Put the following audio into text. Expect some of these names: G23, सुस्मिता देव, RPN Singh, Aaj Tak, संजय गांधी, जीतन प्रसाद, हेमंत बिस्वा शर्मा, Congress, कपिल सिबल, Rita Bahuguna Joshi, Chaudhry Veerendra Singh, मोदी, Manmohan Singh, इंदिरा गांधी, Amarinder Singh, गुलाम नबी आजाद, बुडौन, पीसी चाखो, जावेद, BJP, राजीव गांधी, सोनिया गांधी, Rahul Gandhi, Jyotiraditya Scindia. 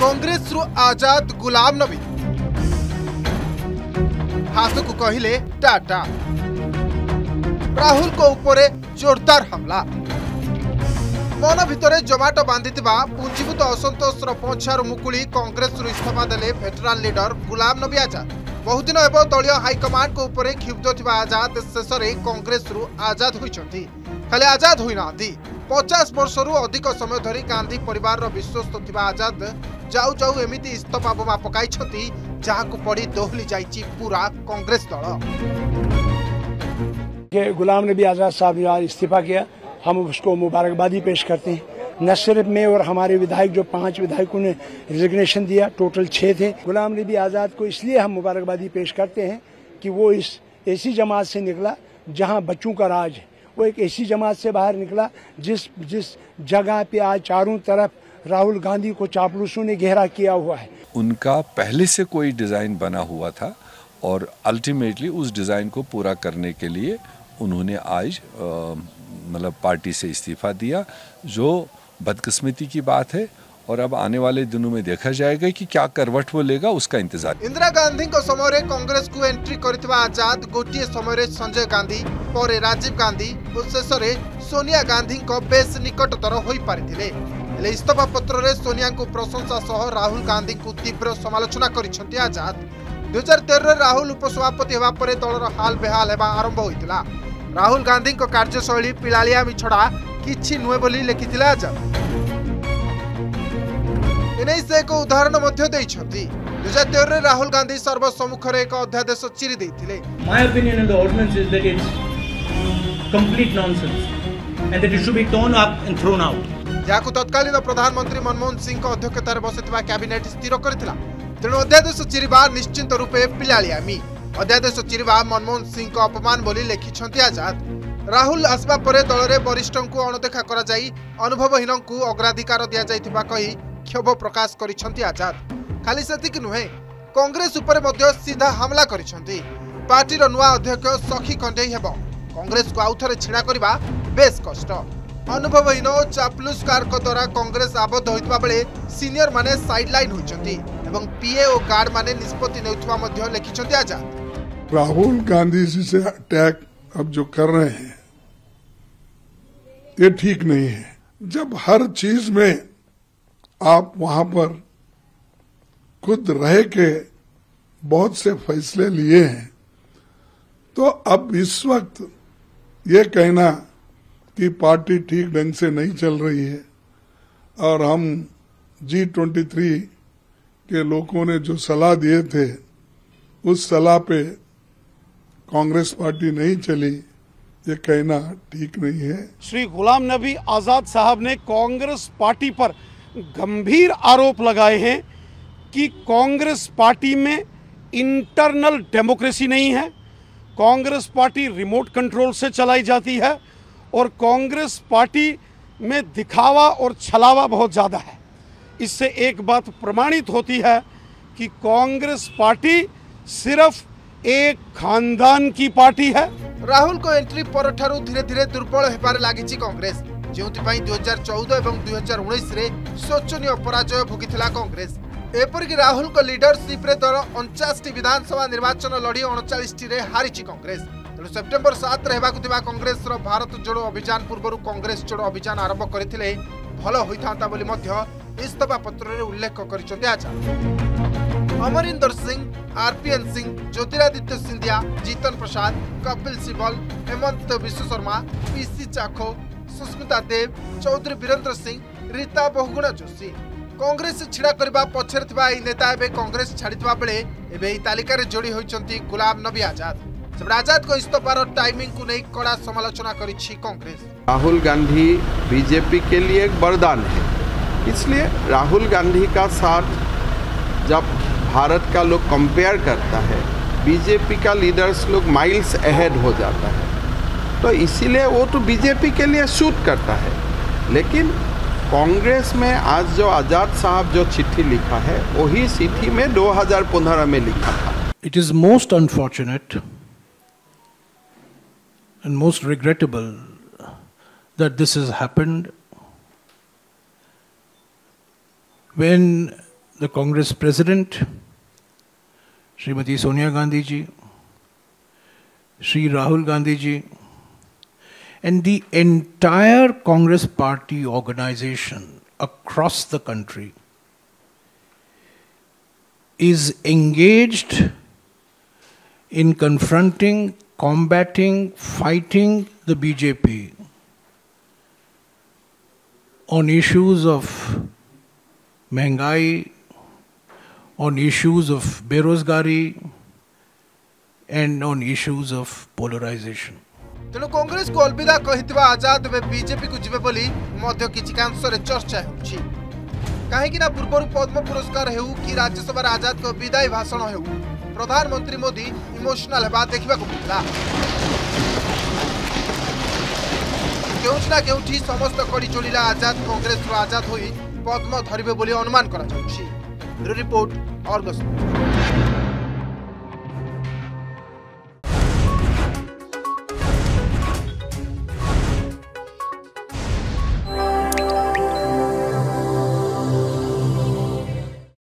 कांग्रेस रु आजाद गुलाम नबी हाथ को कहले टाटा। राहुल को ऊपर जोरदार हमला। मन भितर जमाट बांधि पुंजीभूत असंतोष पोछार मुकुली कांग्रेस इस्तीफा देले फेडरल लीडर गुलाम नबी आजाद। बहुदिन एवं दलीय हाईकमांड को ऊपर क्षुब्ध आजाद शेष में कांग्रेस रु आजाद होती। खाली आजाद होना 50 वर्ष रु अधिक समय धरी गांधी परिवार विश्वस्त आजाद जाऊ जाऊ एमती इस्तीफा बोमा पकाई जहां पड़ी दोहली जाइए पूरा कांग्रेस दल। गुलाम नबी आजाद साहब ने आज इस्तीफा किया, हम उसको मुबारकबादी पेश करते हैं। न सिर्फ मैं और हमारे विधायक, जो 5 विधायकों ने रिजिग्नेशन दिया, टोटल 6 थे। गुलाम नबी आज़ाद को इसलिए हम मुबारकबादी पेश करते हैं कि वो इस ऐसी जमात से निकला जहां बच्चों का राज है। वो एक ऐसी जमात से बाहर निकला जिस जगह पे आज चारों तरफ राहुल गांधी को चापलूसों ने घेरा किया हुआ है। उनका पहले से कोई डिज़ाइन बना हुआ था और अल्टीमेटली उस डिज़ाइन को पूरा करने के लिए उन्होंने आज मतलब पार्टी से इस्तीफा दिया, जो बदकिस्मती की बात है। और अब आने वाले दिनों में देखा जाएगा कि क्या करवट वो लेगा, उसका इंतजार। इंदिरा गांधी को समय रे कांग्रेस को एंट्री करथिबा आजाद गोटे समय रे संजय गांधी पर राजीव गांधी और शेष में सोनिया गांधी को बेस निकटतर हो पारिथिले। हेले इस्तीफा पत्र रे सोनिया को प्रशंसा सह राहुल गांधी को तीव्र समालोचना करिसेंति आजाद। 2013 राहुल उपसभापति होबा परे दलर हाल बेहाल हेबा आरंभ होइतिला। राहुल गांधी को कार्यशैली पिलालियामी छड़ा किछि नुए बोली लिखिथिला आजाद। एनेई से एक उदाहरण मध्य दैछथि। 2013 रे राहुल गांधी सर्वसम्मुख रे एक अध्यादेश चिरी दैथिले। My opinion on the ordinance is that it's complete nonsense and that it should be turn up and thrown out. जाको तत्कालीन प्रधानमंत्री मनमोहन सिंह को अध्यक्षता रे बसितबा कैबिनेट स्थिर करथिला। तेणु अध्यादेश चिरीबा निश्चित रूपे पिलालियामी। अध्यादेश चिरीबा मनमोहन सिंह को अपमान बोली लिखिछथि आजाद। राहुल आसवा परे दल रे वरिष्ठों को अणदेखा करा जाई अनुभवहीनों को अग्राधिकार दिया जाइथिबा कही क्षोभ प्रकाश करिसेंति आजाद। खाली सेतिक नुहे, कांग्रेस उपरे मध्य सीधा हमला करिसेंति। पार्टीर नुआ अध्यक्ष सखी खंडेई हेबो कांग्रेस को आउथरे छिड़ा करबा बेस कष्ट। अनुभवहीन चापलूसकारक द्वारा कांग्रेस आबद्ध होइतबा बेले सीनियर माने साइडलाइन होइचंती एवं पीए ओ गार्ड माने निष्पत्ति नेउथवा मध्य लिखिसेंति आजाद। राहुल गांधी जी से अटैक अब जो कर रहे हैं ये ठीक नहीं है। जब हर चीज में आप वहां पर खुद रह के बहुत से फैसले लिए हैं, तो अब इस वक्त ये कहना कि पार्टी ठीक ढंग से नहीं चल रही है और हम G23 के लोगों ने जो सलाह दिए थे उस सलाह पे कांग्रेस पार्टी नहीं चली, ये कहना ठीक नहीं है। श्री गुलाम नबी आज़ाद साहब ने कांग्रेस पार्टी पर गंभीर आरोप लगाए हैं कि कांग्रेस पार्टी में इंटरनल डेमोक्रेसी नहीं है, कांग्रेस पार्टी रिमोट कंट्रोल से चलाई जाती है और कांग्रेस पार्टी में दिखावा और छलावा बहुत ज़्यादा है। इससे एक बात प्रमाणित होती है कि कांग्रेस पार्टी सिर्फ एक खानदान की पार्टी है। राहुल को एंट्री पर धीरे धीरे दुर्बल होबार लागी कांग्रेस, जो 2014 और 2019 में शोचनीय पराजय भोगीथिला कांग्रेस। एपरिक राहुल को लीडरशिप रे दल 49 विधानसभा निर्वाचन लड़ी 39 रे हारी कांग्रेस। तेणु सेप्टेम्बर 7 रे हेबाकु थिबा कांग्रेस रो भारत जोड़ो अभियान पूर्व कांग्रेस जोड़ो अभियान आरंभ करथिले भलो होइथांता बोली मध्य इस्तीफा पत्र रे उल्लेख करिसेंति आजाद। Amarinder Singh, RPN Singh, Jyotiraditya Scindia, जीतन प्रसाद, कपिल सिबल, हेमंत बिस्वा शर्मा, पीसी चाखो, सुस्मिता देव, Chaudhary Virender Singh, Rita Bahuguna Joshi. कांग्रेस छिड़ा करबा पछर थिबा एई नेता एबे कांग्रेस छाड़ितबा बेले एबे एई तालिकार जोड़ी होइचंती गुलाम नबी आजाद। सेबे आजाद को इस्तीफार टाइमिंग को नहीं कड़ा समालोचना करिछि कांग्रेस। राहुल गांधी बीजेपी के लिए एक वरदान है, इसलिए राहुल गांधी का साथ जब भारत का लोग कंपेयर करता है, बीजेपी का लीडर्स लोग माइल्स अहेड हो जाता है, तो इसीलिए वो तो बीजेपी के लिए शूट करता है। लेकिन कांग्रेस में आज जो आज़ाद साहब जो चिट्ठी लिखा है, वही चिट्ठी में 2015 में लिखा था। It is most unfortunate and most regrettable that this has happened when the Congress President, Srimati Sonia Gandhi ji, Shri Rahul Gandhi ji, and the entire Congress Party organization across the country is engaged in confronting, combating, fighting the BJP on issues of mehengai, on issues of berozgari, and on issues of polarization. तेणु कांग्रेस को अलविदा कहता आजाद वे BJP को जीवे बोली किंशर चर्चा होना पूर्व पद्म पुरस्कार हो कि राज्यसभा आजाद को विदाई भाषण हो प्रधानमंत्री मोदी इमोशनल होगा देखा मिलता के समस्त कड़ी चोड़ा आजाद कांग्रेस रू आजाद हो पद्म धरवे अनुमान। रिपोर्ट।